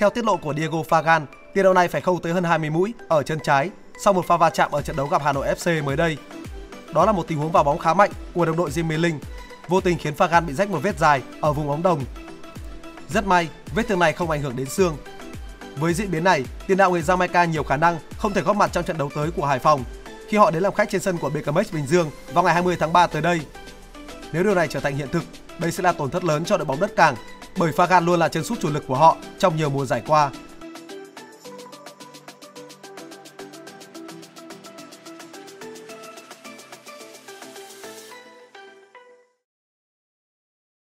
Theo tiết lộ của Diego Fagan, tiền đạo này phải khâu tới hơn 20 mũi ở chân trái sau một pha va chạm ở trận đấu gặp Hà Nội FC mới đây. Đó là một tình huống vào bóng khá mạnh của đồng đội Diễm Mi Linh, vô tình khiến Fagan bị rách một vết dài ở vùng ống đồng. Rất may, vết thương này không ảnh hưởng đến xương. Với diễn biến này, tiền đạo người Jamaica nhiều khả năng không thể góp mặt trong trận đấu tới của Hải Phòng khi họ đến làm khách trên sân của Becamex Bình Dương vào ngày 20 tháng 3 tới đây. Nếu điều này trở thành hiện thực, đây sẽ là tổn thất lớn cho đội bóng đất Cảng, bởi Fagan luôn là chân sút chủ lực của họ trong nhiều mùa giải qua.